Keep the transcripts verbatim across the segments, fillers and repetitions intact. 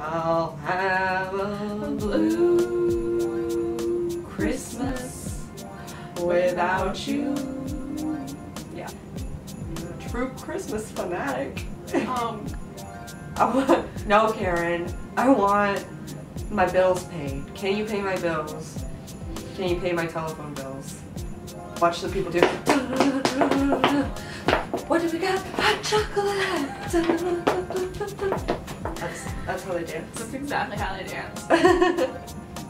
I'll have a blue Christmas without you. Yeah. You're a true Christmas fanatic. Um, I want, no, Karen. I want my bills paid. Can you pay my bills? Can you pay my telephone bills? Watch the people do. What do we got? Hot chocolate! That's, that's how they dance. That's exactly how they dance.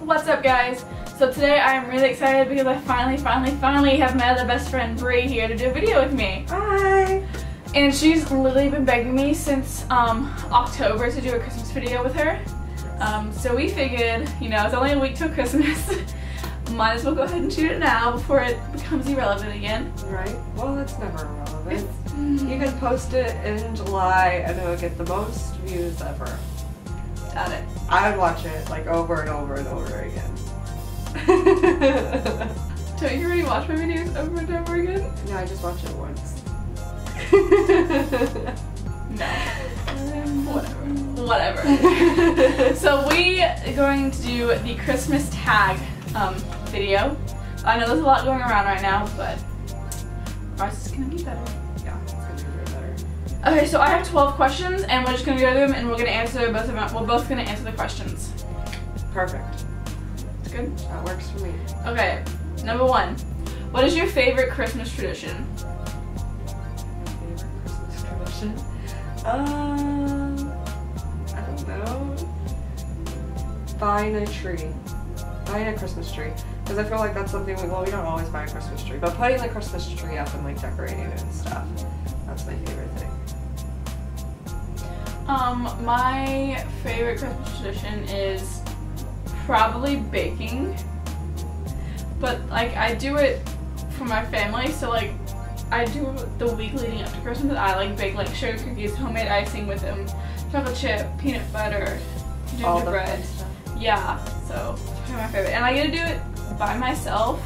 What's up, guys? So today I am really excited because I finally, finally, finally have my other best friend Bree here to do a video with me. Hi! And she's literally been begging me since um, October to do a Christmas video with her. Um, so we figured, you know, it's only a week till Christmas. Might as well go ahead and shoot it now before it becomes irrelevant again. Right. Well, it's never irrelevant. It's, mm. You can post it in July and it'll get the most views ever. Got it. I would watch it like over and over and over again. Don't you already watch my videos over and over again? No, I just watch it once. No. Whatever. Whatever. So we are going to do the Christmas tag um, video. I know there's a lot going around right now, but ours is going to be better. Yeah, it's going to be better. Okay, so I have twelve questions, and we're just going to go through them, and we're going to answer both of them. We're both going to answer the questions. Perfect. That's good? That works for me. Okay, number one. What is your favorite Christmas tradition? My favorite Christmas tradition? Um, I don't know. Buying a tree. Buying a Christmas tree. Because I feel like that's something we, well, we don't always buy a Christmas tree, but putting the Christmas tree up and like decorating it and stuff. That's my favorite thing. Um, my favorite Christmas tradition is probably baking. But like I do it for my family, so like I do the week leading up to Christmas. I like bake like sugar cookies, homemade icing with them, chocolate chip, peanut butter, gingerbread. Yeah, so it's my favorite. And I get to do it by myself,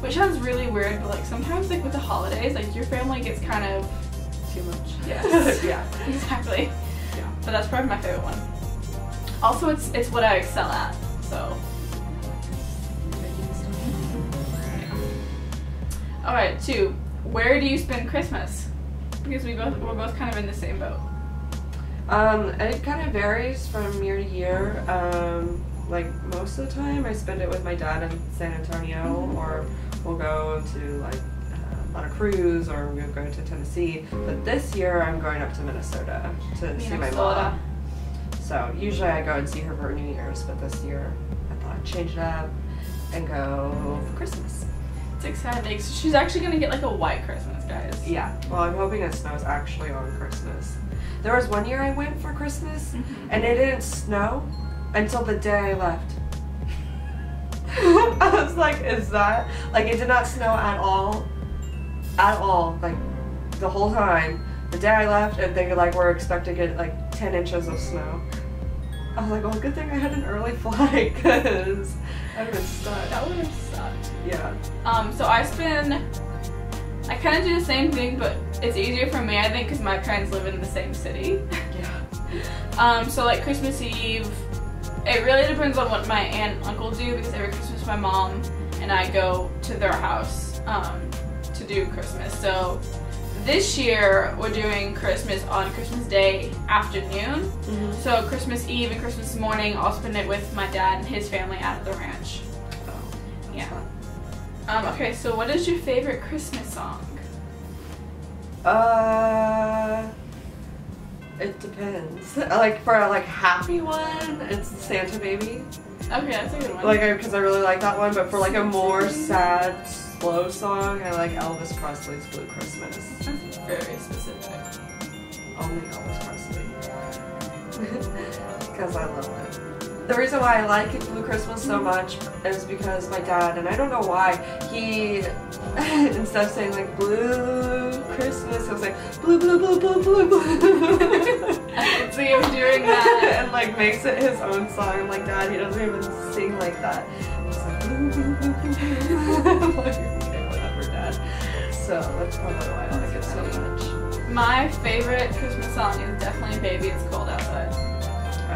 which sounds really weird, but like sometimes like with the holidays, like your family gets kind of too much. Yes. Yeah. Exactly. Yeah. But that's probably my favorite one. Also, it's it's what I excel at. So. Yeah. All right, two. Where do you spend Christmas? Because we both, we're both kind of in the same boat. Um, and it kind of varies from year to year. Um, like most of the time I spend it with my dad in San Antonio, or we'll go to like uh, on a cruise, or we'll go to Tennessee. But this year I'm going up to Minnesota to Minnesota. see my mom. So usually I go and see her for New Year's, but this year I thought I'd change it up and go for Christmas. Exciting. So she's actually gonna get like a white Christmas, guys. Yeah. Well, I'm hoping it snows actually on Christmas. There was one year I went for Christmas, mm-hmm. and it didn't snow until the day I left. I was like, is that like it did not snow at all, at all, like the whole time. The day I left, and they like were expecting to get like ten inches of snow. I was like, well, good thing I had an early flight, because I would have sucked. That would have sucked. Yeah. Um, so I spend, I kind of do the same thing, but it's easier for me, I think, because my parents live in the same city. Yeah. Um, so like Christmas Eve, it really depends on what my aunt and uncle do, because every Christmas my mom and I go to their house um, to do Christmas. So this year we're doing Christmas on Christmas Day afternoon, mm-hmm. so Christmas Eve and Christmas morning I'll spend it with my dad and his family out at the ranch. Oh, yeah. Fun. Um, okay, so what is your favorite Christmas song? Uh, it depends. Like for a like happy one, it's Santa Baby. Okay, that's a good one. Like because I really like that one, but for like a more sad slow song, I like Elvis Presley's Blue Christmas. That's very specific. Only Elvis Presley. Because I love it. The reason why I like Blue Christmas so much is because my dad, and I don't know why, he, instead of saying like Blue Christmas, he was like Blue, Blue, Blue, Blue, Blue, Blue. So he was doing that. And like makes it his own song. I'm like, Dad, he doesn't even sing like that. He's like, Blue, Blue, Blue, Blue, Blue. Like, okay, whatever, Dad. So that's probably why I like it so much. My favorite Christmas song is definitely Baby It's Cold Outside.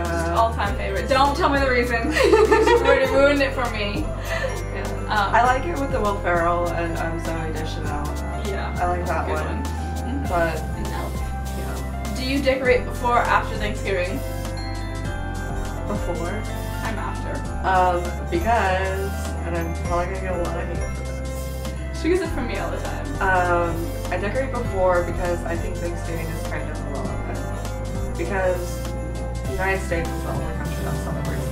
Uh, All-time favorite. Don't tell me the reason. You ruined it for me. Yeah. Um, I like it with the Will Ferrell and I'm Zooey Deschanel. Yeah. I like that one. one. Mm-hmm. But no. Yeah. Do you decorate before or after Thanksgiving? Before. I'm after. Um, because, and I'm probably gonna get a lot of hate for this. She gets it from me all the time. Um, I decorate before because I think Thanksgiving is kind of irrelevant. Because the United States is the only country that celebrates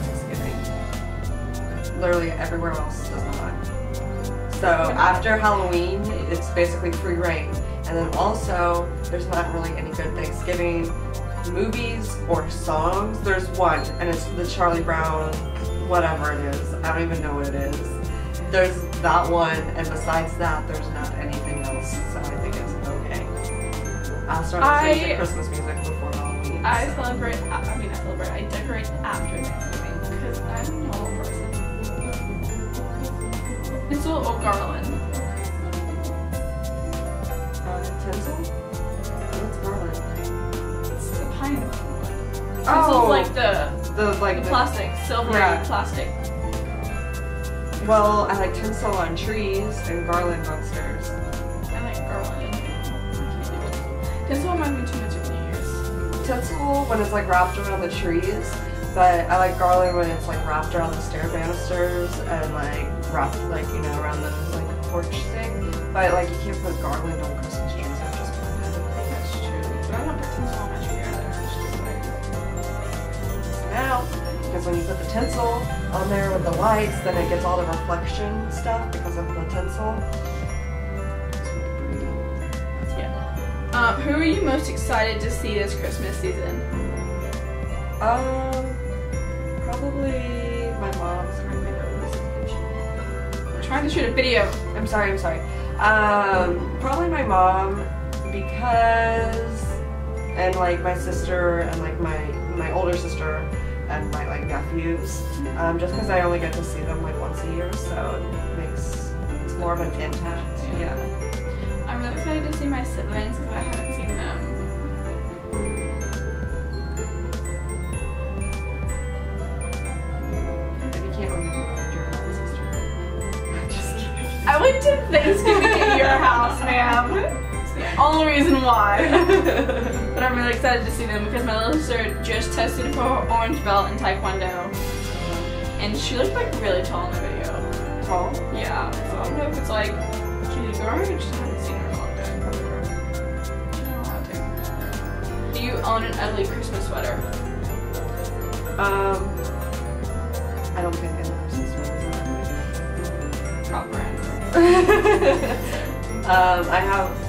Thanksgiving. Literally everywhere else does not. So after Halloween, it's basically free reign. And then also, there's not really any good Thanksgiving movies or songs. There's one, and it's the Charlie Brown, whatever it is. I don't even know what it is. There's that one, and besides that, there's not anything else. So I think it's okay. I'll start listening to Christmas music before Halloween. I so. celebrate. I mean, I celebrate. I decorate after Thanksgiving because I'm a normal person. It's a little garland. Uh, tinsel. Oh, like the the like the plastic, the, silver yeah. plastic. Well, I like tinsel on trees and garland on stairs. I like garland. Tinsel reminds me too much of New Year's. Tinsel when it's like wrapped around the trees, but I like garland when it's like wrapped around the stair banisters and like wrapped like you know around the like porch thing. But like you can't put garland on Christmas trees. I just kind of think that's true. But I don't put tinsel on my tree. Out, because when you put the tinsel on there with the lights, then it gets all the reflection stuff because of the tinsel. Yeah. Um, who are you most excited to see this Christmas season? Um, probably my mom's trying to make a trying to shoot a video. I'm sorry. I'm sorry. Um, probably my mom because and like my sister and like my my older sister. And my like nephews, um, just because I only get to see them like once a year, so it makes it's more of an impact. Yeah. yeah. I'm really excited to see my siblings because I haven't seen them. But you can't remember your older sister. I'm just kidding. I went to Thanksgiving at your house, ma'am. Only reason why. But I'm really excited to see them because my little sister just tested for her orange belt in Taekwondo. And she looked like really tall in the video. Tall? Yeah. So I don't know if it's like she's or I just haven't seen her in a long time. Do you own an ugly Christmas sweater? Um I don't think I love some sweaters. Top brand. um I have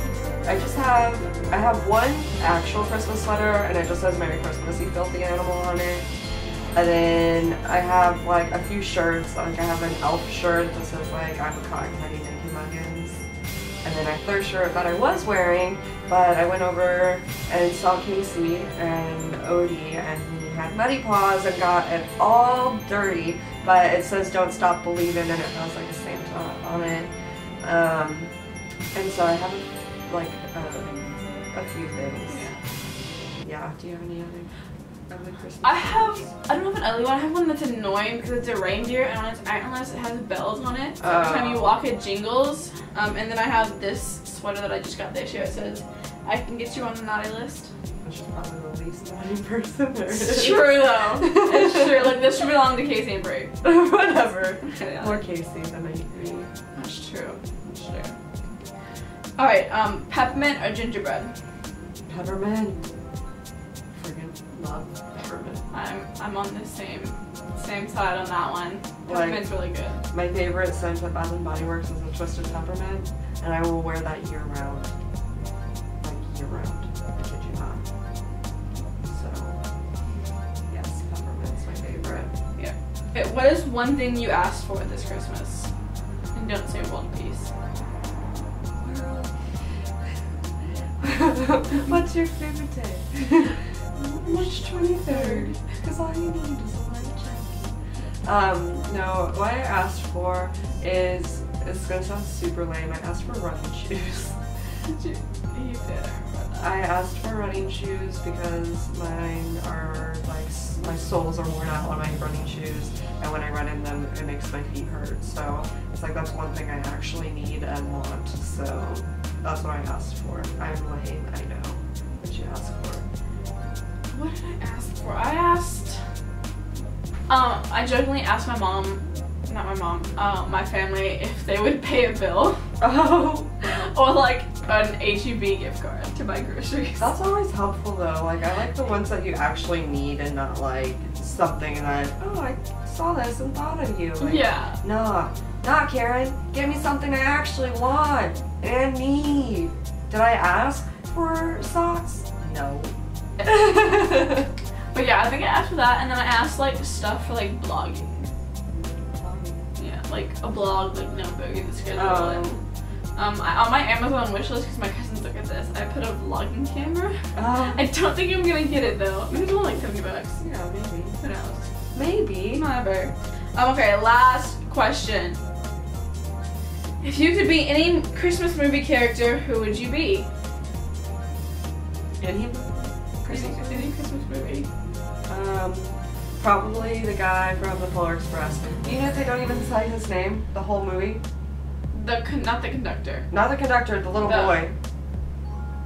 I just have, I have one actual Christmas sweater and it just says Merry Christmas, you filthy animal on it. And then I have like a few shirts, like I have an elf shirt that says like I'm a cotton candy dinky muggins. And then a third shirt that I was wearing, but I went over and saw Casey and Odie and he had muddy paws and got it all dirty, but it says Don't Stop Believin' and it has like a Santa on it. Um, and so I have a like uh, a few things. Yeah. yeah. Do you have any other ugly Christmas? I have. I don't have an ugly one. I have one that's annoying because it's a reindeer and on its unless it has bells on it. So oh. Every time you walk, it jingles. Um, and then I have this sweater that I just got this year. It says, "I can get you on the naughty list." Which is probably the least naughty person there is. It's true though. It's true. Like this should belong to Casey and Brie. Whatever. Yeah. More Casey than I agree. That's true. That's true. Alright, um, peppermint or gingerbread? Peppermint. Freaking love peppermint. I'm I'm on the same same side on that one. Peppermint's like, really good. My favorite scent at Bath and Body Works is the twisted peppermint, and I will wear that year round. Like year round. I kid you not. So yes, peppermint's my favorite. Yeah. Okay, what is one thing you asked for this Christmas? And don't say one piece. What's your favorite day? March twenty-third. Because all you need is a light check. Um, no, what I asked for is, it's gonna sound super lame, I asked for running shoes. Did you? You did, I remember I asked for running shoes because mine are like, my soles are worn out on my running shoes, and when I run in them it makes my feet hurt. So it's like, that's one thing I actually need and want, so that's what I asked for. I'm lame, I know, but you asked for. What did I ask for? I asked, um, I jokingly asked my mom, not my mom, uh, my family if they would pay a bill. Oh. Or like an H E B gift card to buy groceries. That's always helpful though. Like, I like the ones that you actually need and not like something that, oh, I saw this and thought of you. Like, yeah. Nah, nah, Karen, give me something I actually want and need. Did I ask for socks? No. But yeah, I think I asked for that, and then I asked like stuff for like blogging. Yeah, like a blog, like notebook and schedule. Um, Um, I, on my Amazon wishlist, because my cousins look at this, I put a vlogging camera. Um, I don't think I'm gonna get it though. Maybe it's only like seventy bucks. Yeah, maybe. Who knows? Maybe. Never. Um, okay, last question. If you could be any Christmas movie character, who would you be? Any Christmas, any Christmas movie? Um, probably the guy from the Polar Express. You know, they don't even say his name the whole movie. The con not the conductor. Not the conductor, the little the, boy.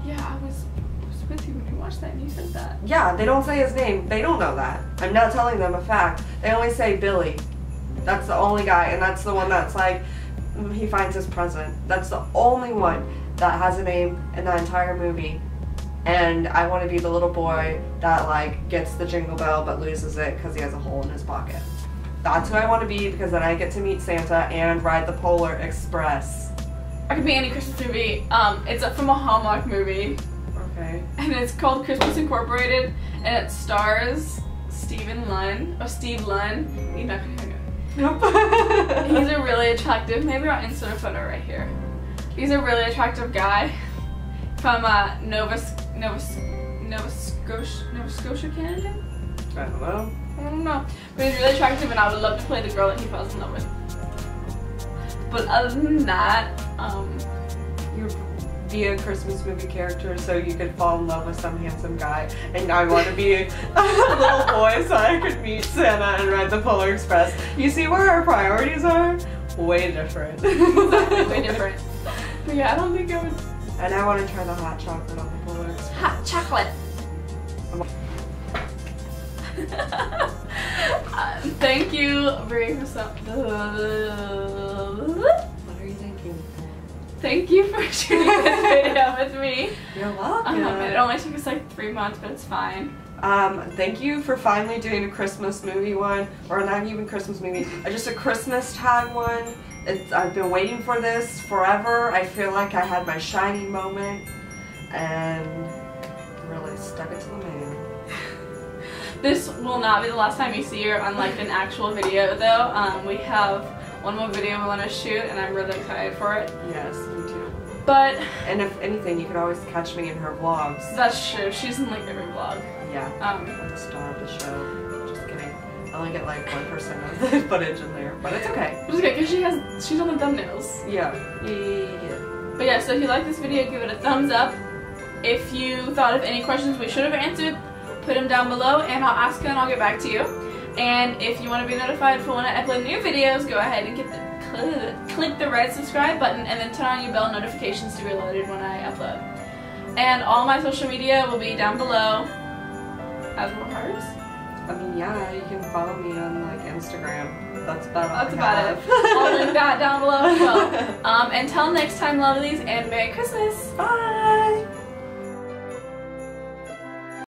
Yeah, I was, I was with you when you watched that and you said that. Yeah, they don't say his name. They don't know that. I'm not telling them a fact. They only say Billy. That's the only guy, and that's the one that's like, he finds his present. That's the only one that has a name in that entire movie. And I want to be the little boy that like gets the jingle bell but loses it because he has a hole in his pocket. That's who I want to be, because then I get to meet Santa and ride the Polar Express. I could be any Christmas movie. Um, it's from a Hallmark movie. Okay. And it's called Christmas Incorporated, and it stars Stephen Lunn, or Steve Lunn. You're not gonna hear it. Nope. He's a really attractive, maybe I'll insert a photo right here. He's a really attractive guy from uh, Nova, Nova, Nova Scotia, Nova Scotia, Canada? I don't know. I don't know. But he's really attractive, and I would love to play the girl that he falls in love with. But other than that, um, you would be a Christmas movie character so you could fall in love with some handsome guy. And I want to be a little boy so I could meet Santa and ride the Polar Express. You see where our priorities are? Way different. Exactly, way different. But yeah, I don't think I would. And I want to try the hot chocolate on the Polar Express. Hot chocolate! uh, thank you, Brie, for something. What are you thinking? Thank you for shooting this video with me. You're welcome. Um, it only took us like three months, but it's fine. Um, thank you for finally doing a Christmas movie one, or not even Christmas movie, just a Christmas time one. It's, I've been waiting for this forever. I feel like I had my shining moment, and really stuck it to the man. This will not be the last time you see her on like an actual video though. Um, we have one more video we want to shoot, and I'm really excited for it. Yes, me too. But... And if anything, you can always catch me in her vlogs. That's true. She's in like every vlog. Yeah. Um, I'm the star of the show. Just kidding. I only get like one percent of the footage in there, but it's okay. It's okay, because she has, she's on the thumbnails. Yeah. Yeah, yeah, yeah. But yeah, so if you like this video, give it a thumbs up. If you thought of any questions we should have answered, put them down below, and I'll ask you and I'll get back to you. And if you want to be notified for when I upload new videos, go ahead and get the, click, click the red subscribe button, and then turn on your bell notifications to be alerted when I upload. And all my social media will be down below, as well hers. I mean, yeah, you can follow me on like Instagram. That's about it. That's about it. I'll link that down below as well. Um, until next time, lovelies, and Merry Christmas. Bye.